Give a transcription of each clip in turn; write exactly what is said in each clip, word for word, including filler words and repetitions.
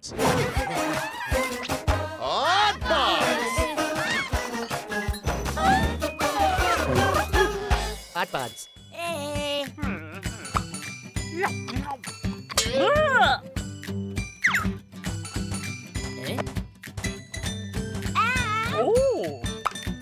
Oddbods! Oddbods! Oddbods. Hey. Ah. Eh? Ah. Oh. Uh-huh.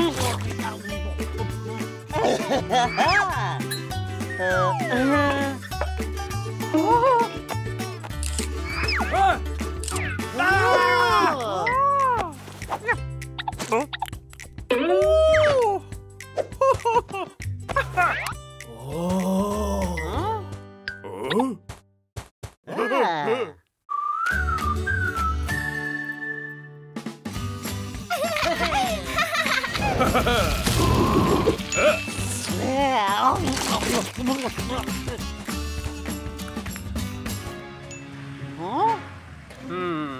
Oh, Uh, uh. Oh. Ah. Ah. Oh. Oh. Oh. Oh. Ah. Huh? Hmm.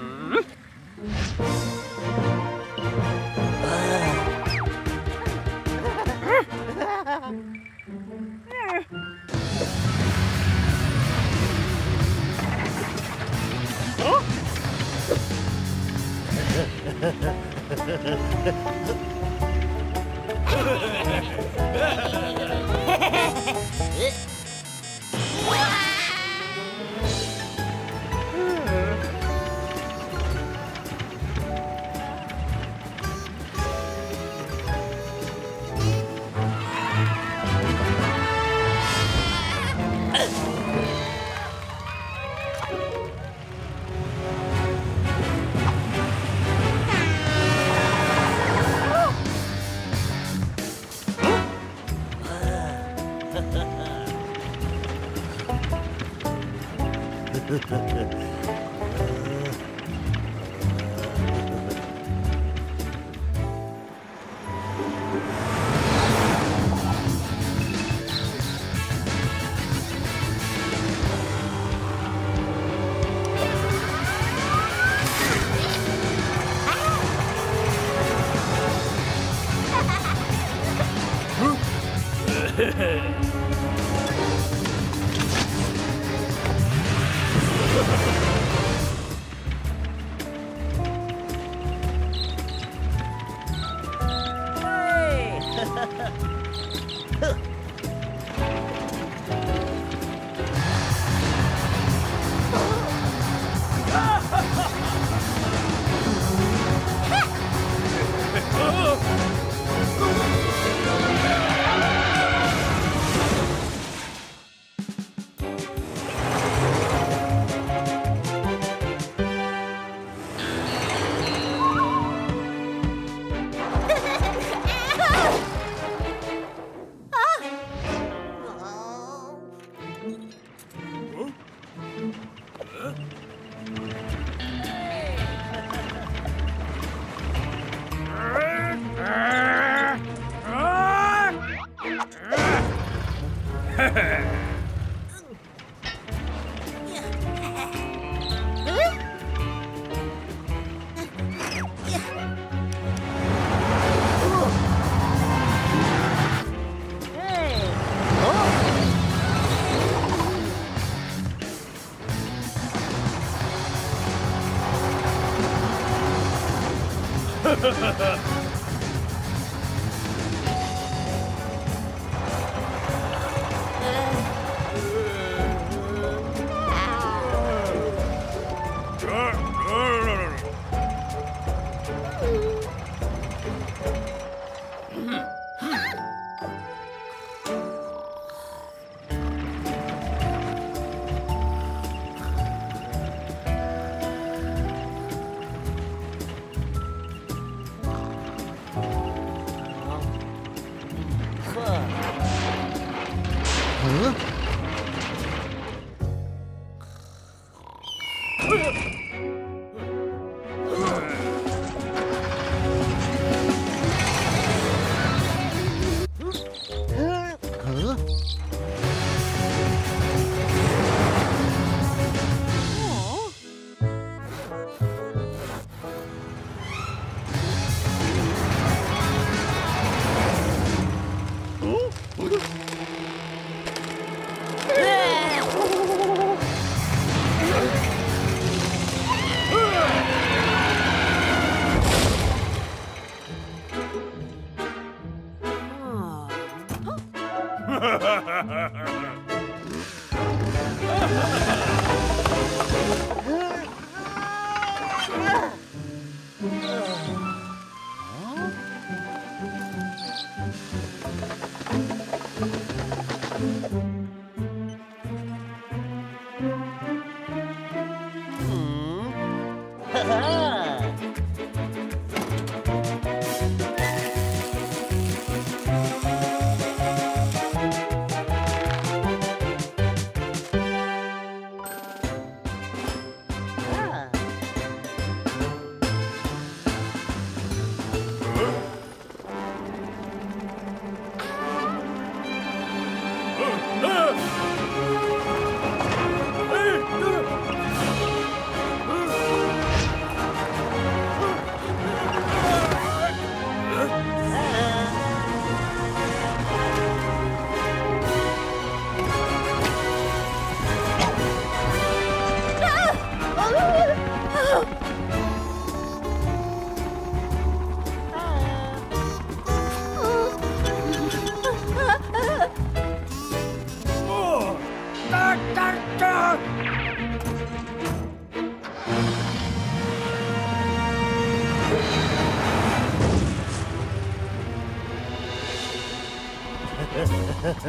Oh!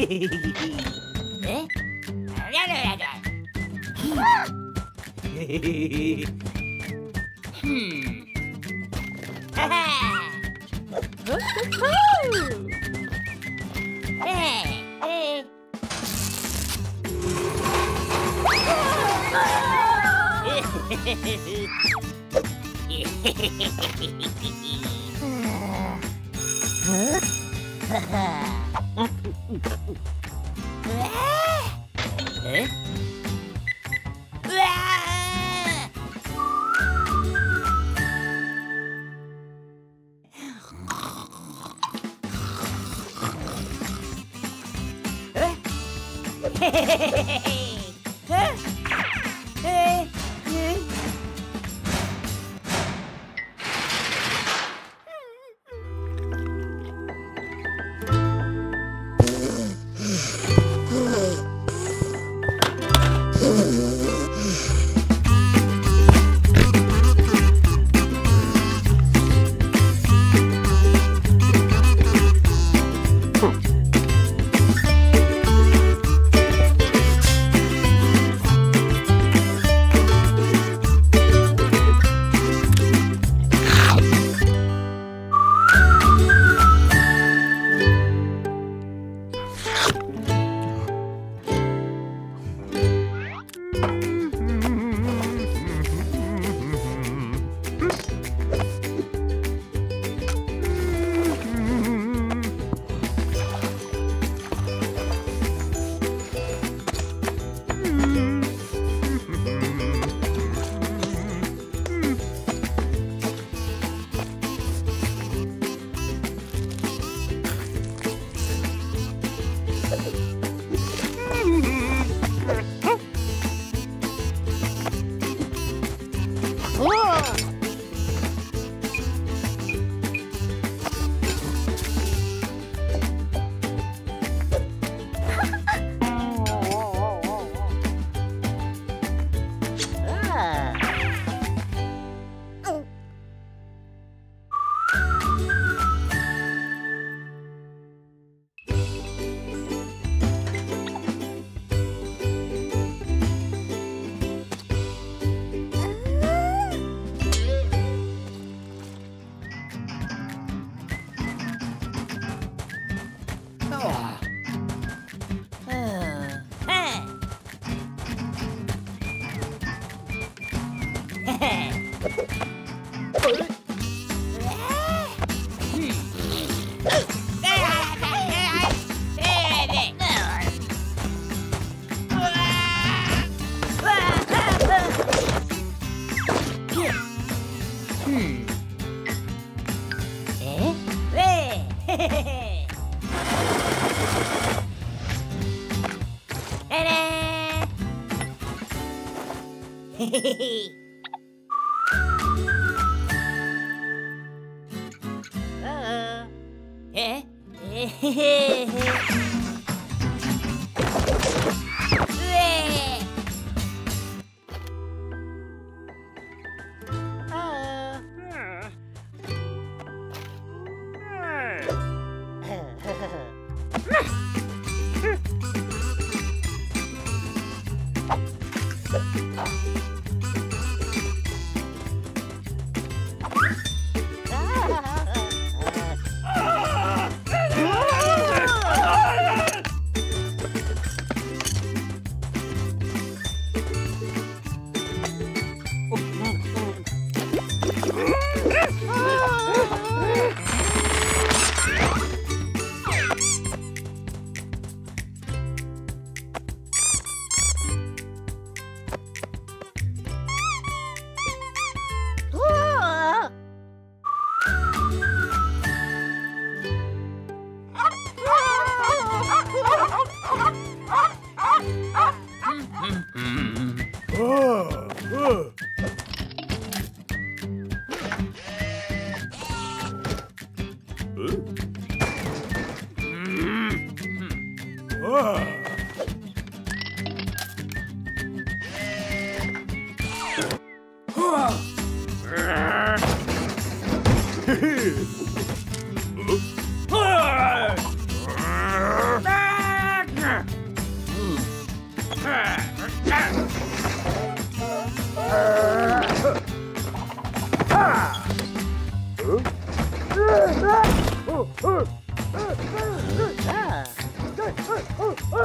Hey!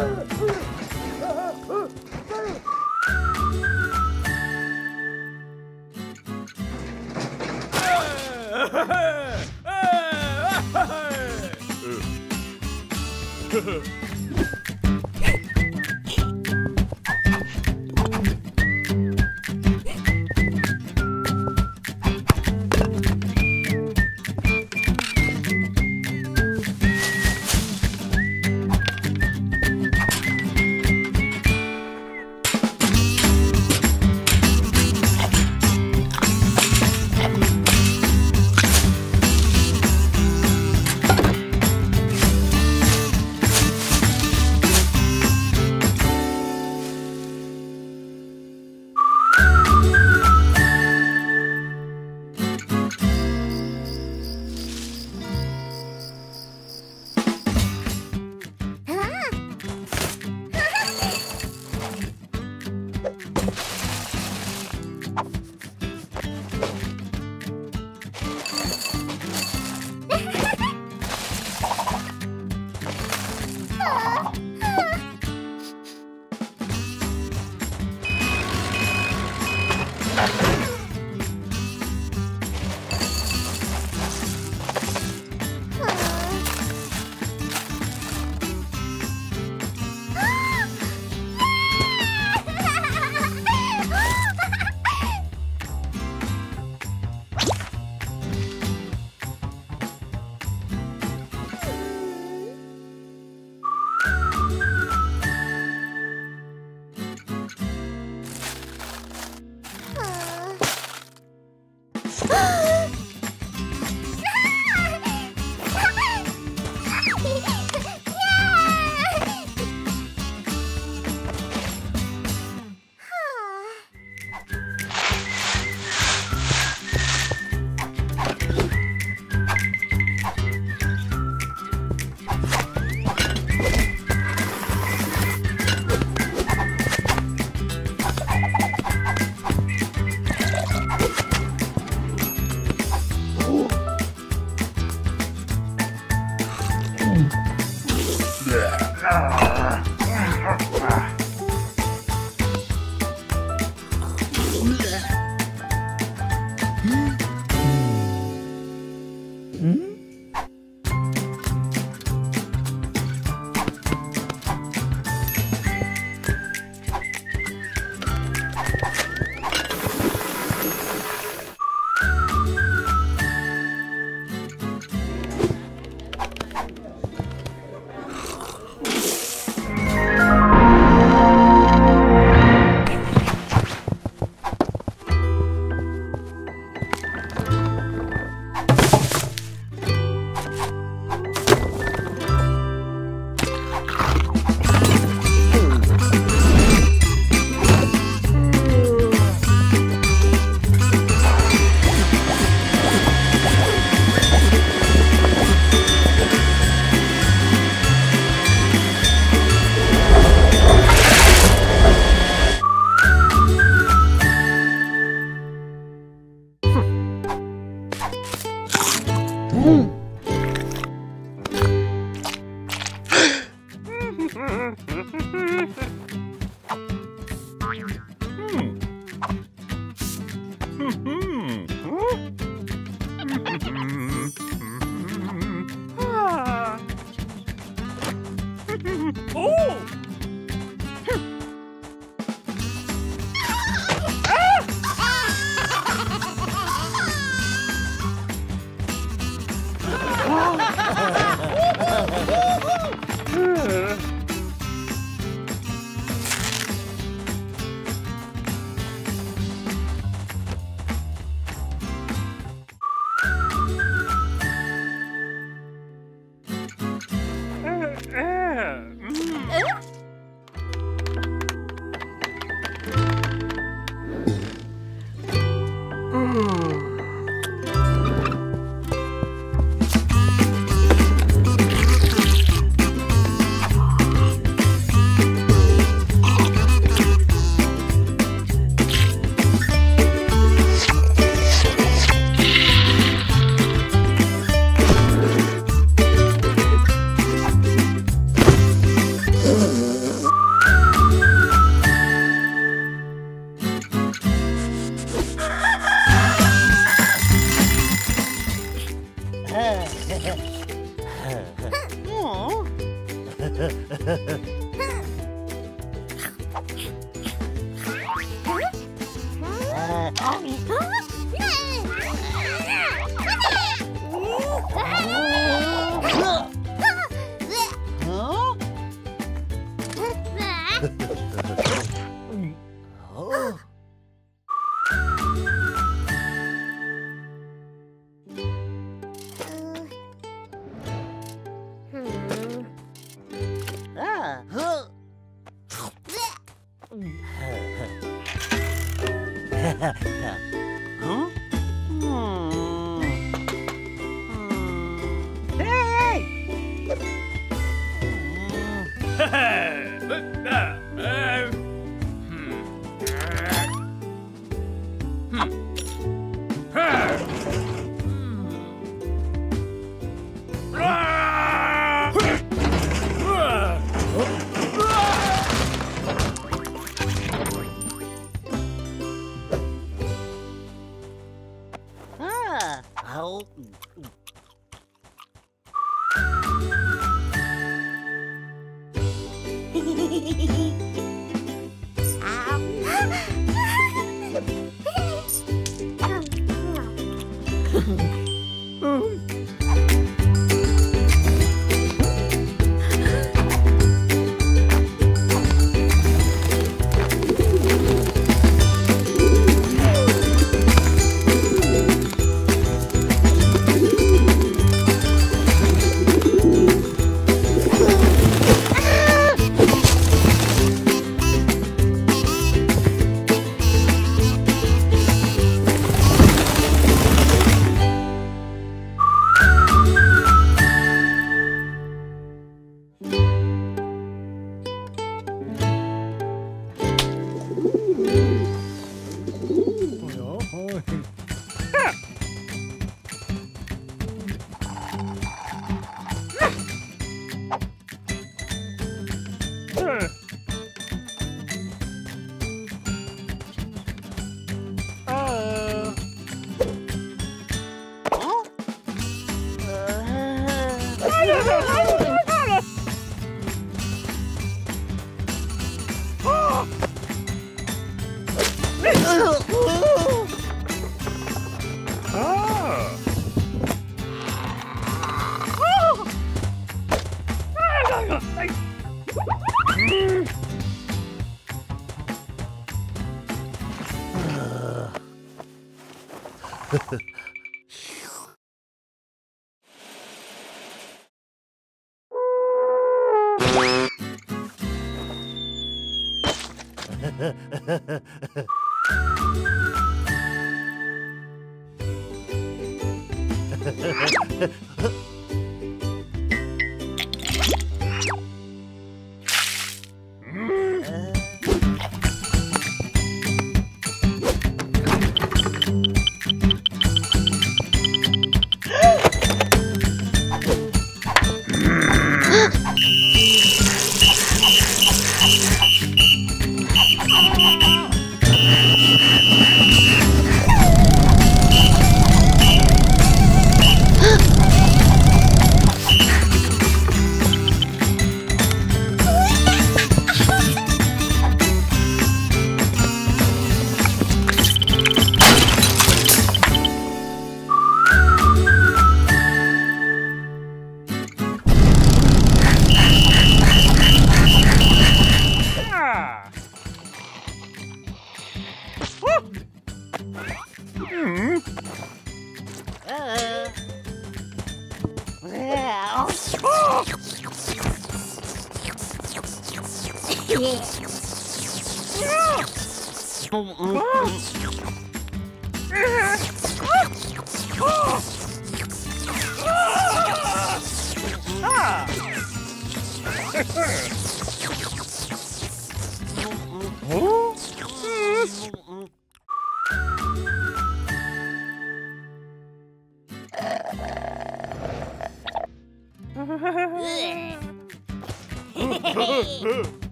Eh?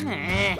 Hey!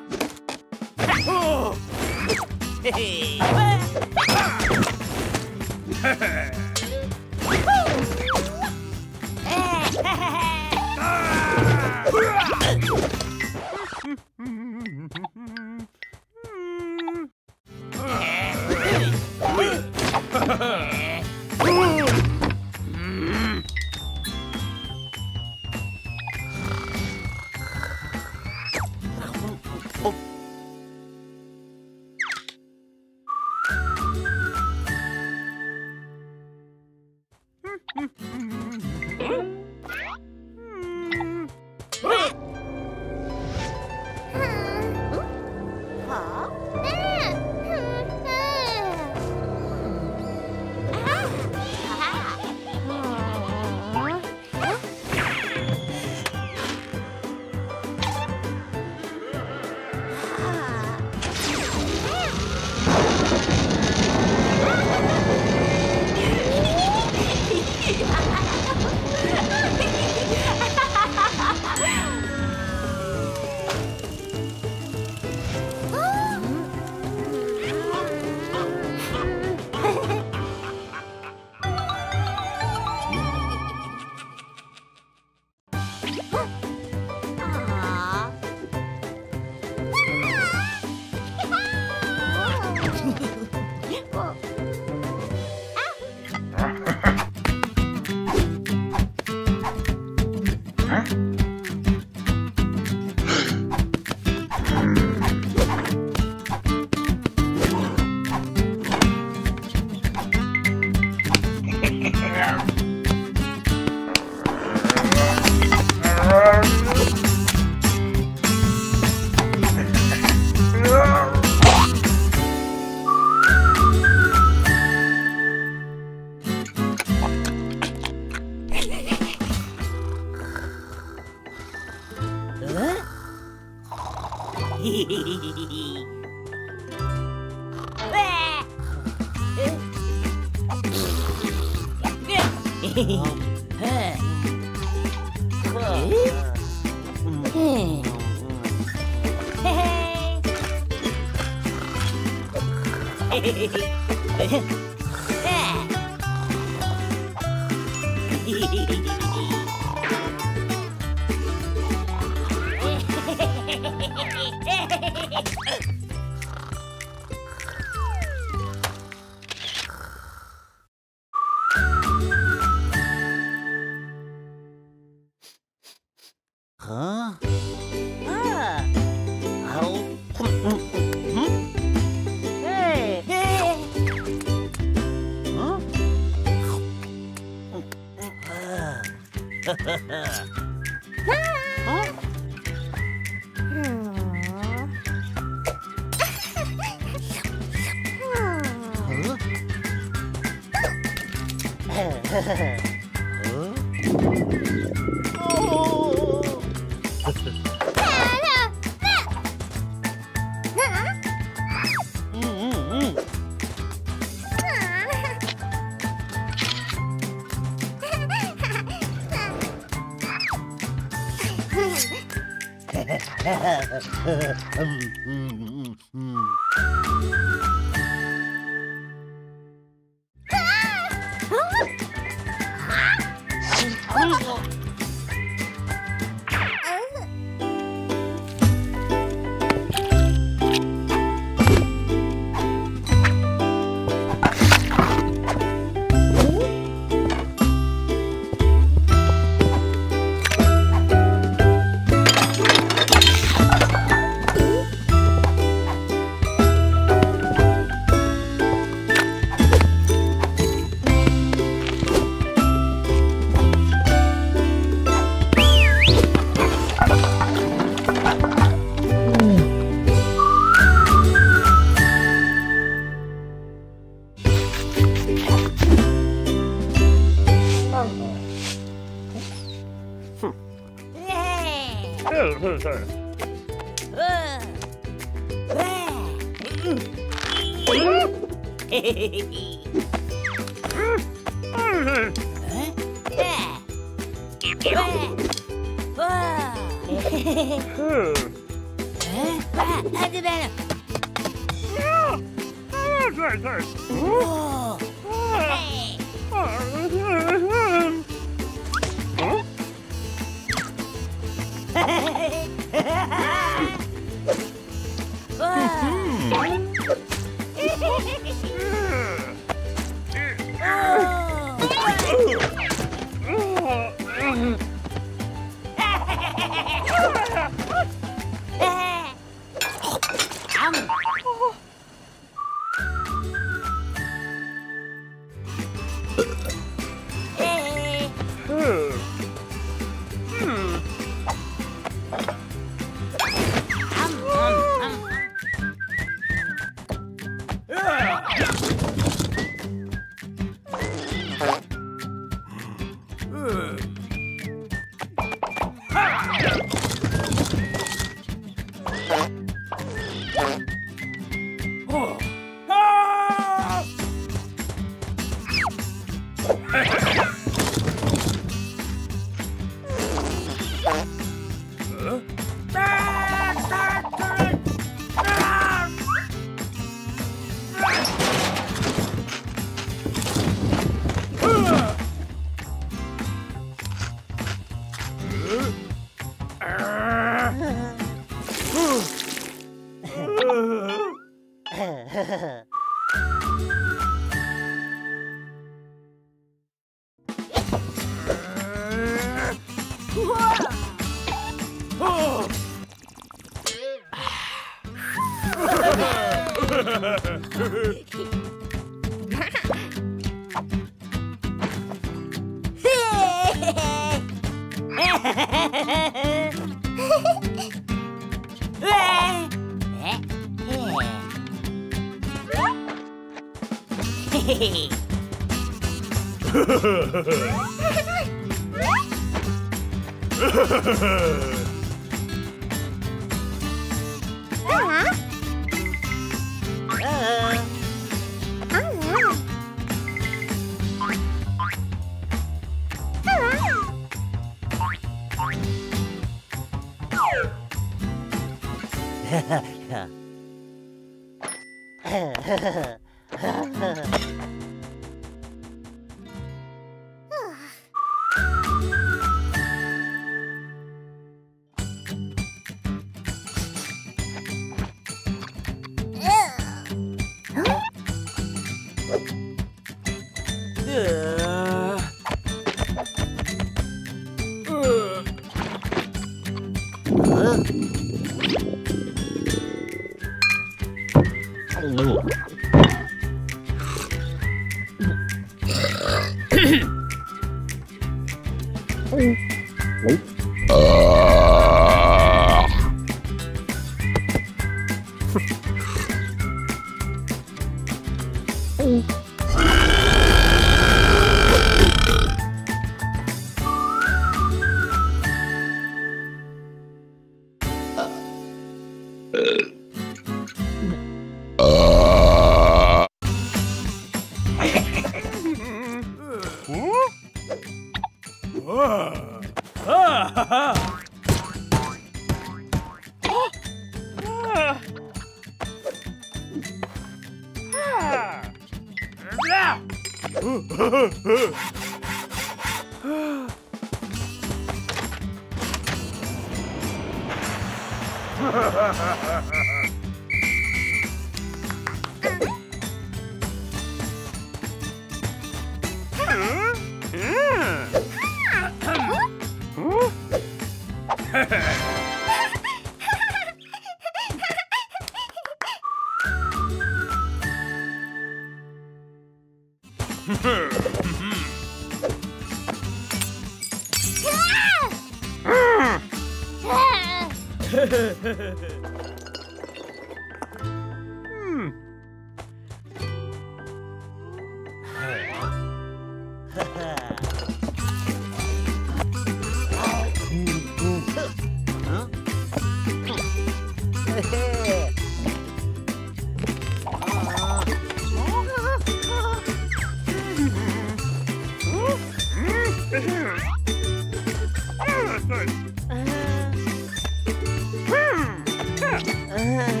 Ha ha ha ha!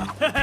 Uh-oh. Hey.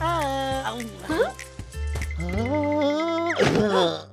Huh? Uh-oh. Huh? Uh, uh.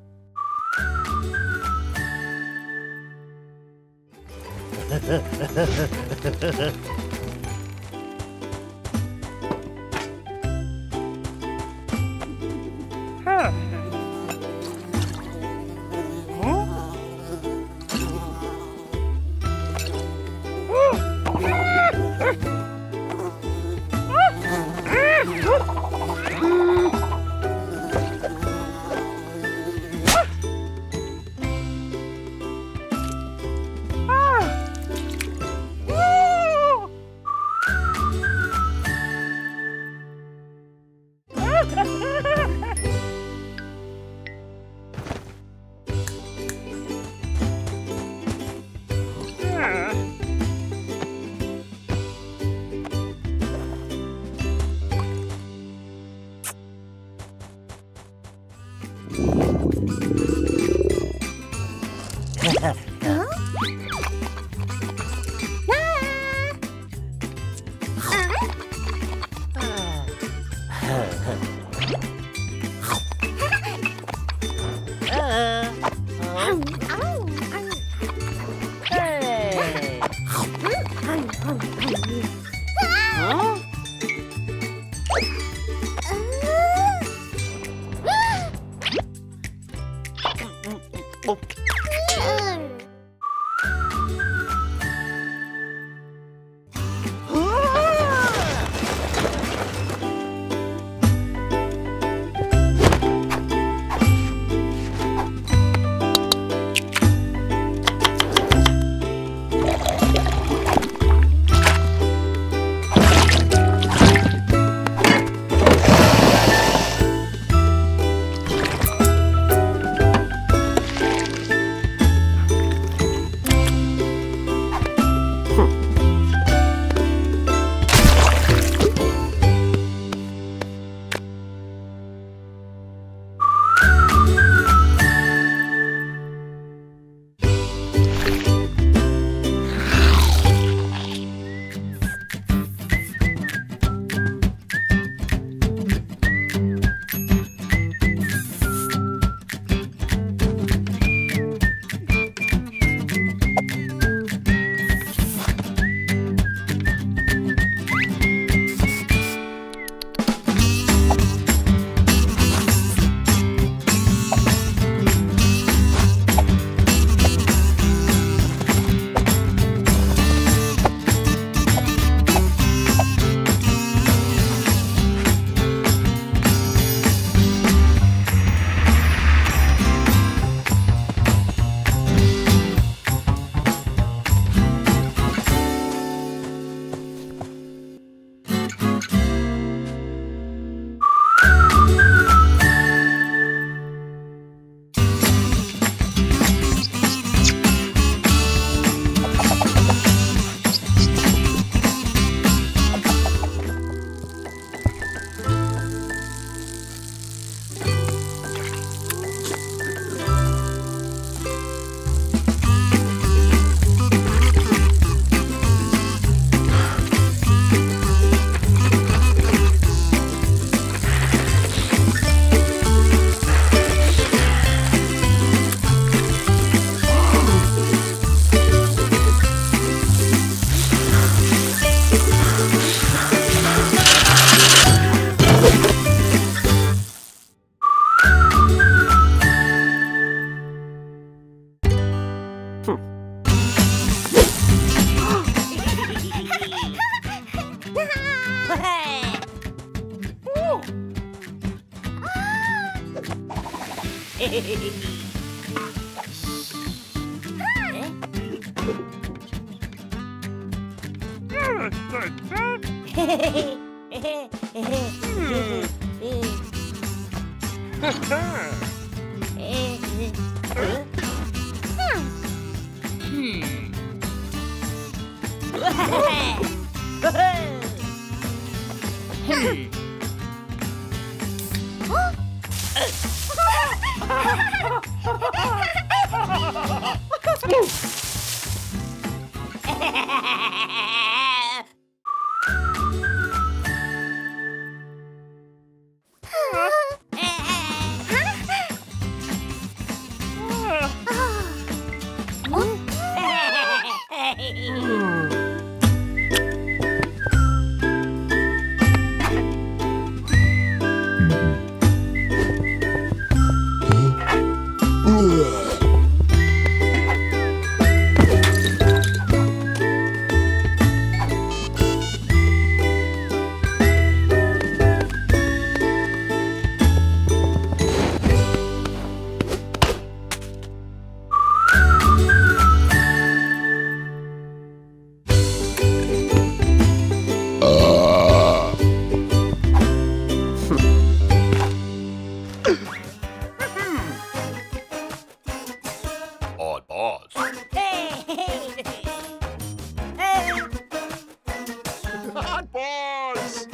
Oddbods!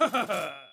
Huh?